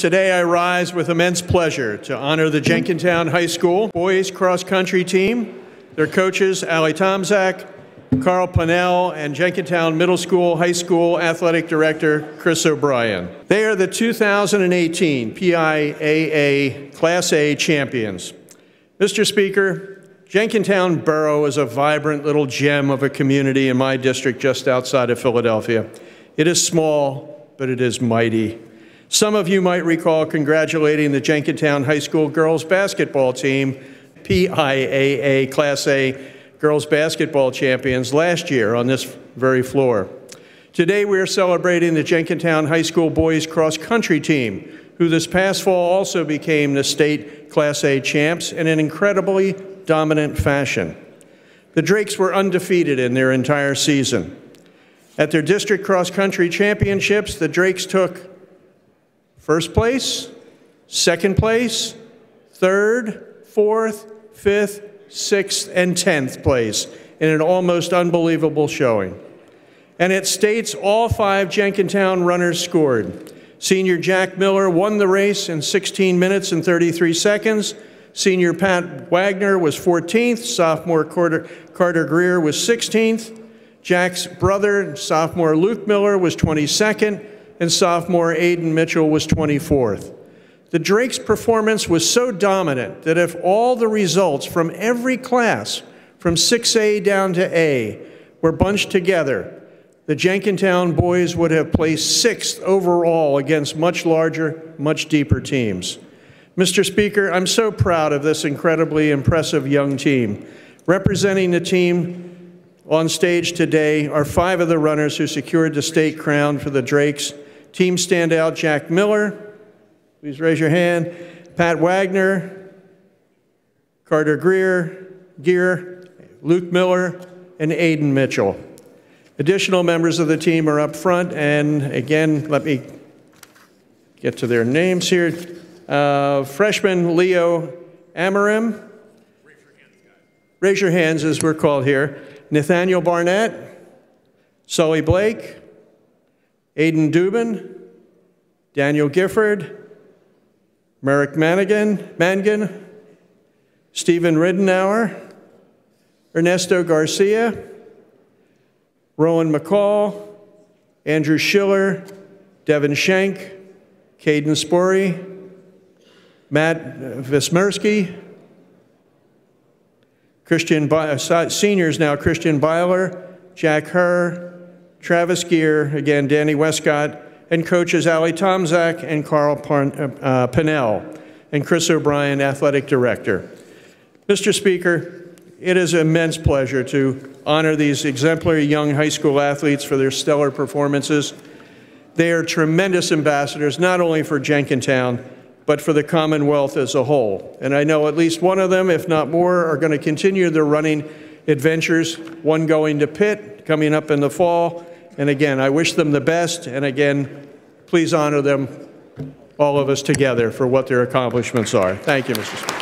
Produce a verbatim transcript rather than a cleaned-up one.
Today I rise with immense pleasure to honor the Jenkintown High School boys cross-country team, their coaches Ali Tomczak, Carl Pinnell, and Jenkintown Middle School High School Athletic Director Chris O'Brien. They are the two thousand eighteen P I A A Class A champions. Mister Speaker, Jenkintown Borough is a vibrant little gem of a community in my district just outside of Philadelphia. It is small, but it is mighty. Some of you might recall congratulating the Jenkintown High School girls basketball team, P I A A Class A girls basketball champions, last year on this very floor. Today we are celebrating the Jenkintown High School boys cross-country team, who this past fall also became the state Class A champs in an incredibly dominant fashion. The Drakes were undefeated in their entire season. At their district cross-country championships, the Drakes took first place, second place, third, fourth, fifth, sixth, and tenth place in an almost unbelievable showing. And at states, all five Jenkintown runners scored. Senior Jack Miller won the race in sixteen minutes and thirty-three seconds. Senior Pat Wagner was fourteenth. Sophomore Carter, Carter Greer was sixteenth. Jack's brother, sophomore Luke Miller, was twenty-second. And sophomore Aiden Mitchell was twenty-fourth. The Drakes' performance was so dominant that if all the results from every class, from six A down to A, were bunched together, the Jenkintown boys would have placed sixth overall against much larger, much deeper teams. Mister Speaker, I'm so proud of this incredibly impressive young team. Representing the team on stage today are five of the runners who secured the state crown for the Drakes. Team standout Jack Miller, please raise your hand, Pat Wagner, Carter Greer, Gear, Luke Miller, and Aiden Mitchell. Additional members of the team are up front, and again, let me get to their names here. Uh, freshman Leo Amarim, raise your hands as we're called here. Nathaniel Barnett, Sully Blake, Aiden Dubin, Daniel Gifford, Merrick Manigan, Mangan, Stephen Riddenauer, Ernesto Garcia, Rowan McCall, Andrew Schiller, Devin Schenk, Caden Sporey, Matt Vismersky, Christian seniors now, Christian Byler, Jack Herr, Travis Gear, again, Danny Westcott, and coaches Ali Tomczak and Carl Pinnell, and Chris O'Brien, athletic director. Mister Speaker, it is an immense pleasure to honor these exemplary young high school athletes for their stellar performances. They are tremendous ambassadors, not only for Jenkintown, but for the Commonwealth as a whole. And I know at least one of them, if not more, are going to continue their running adventures, one going to Pitt, coming up in the fall. And again, I wish them the best. And again, please honor them, all of us together, for what their accomplishments are. Thank you, Mister Speaker.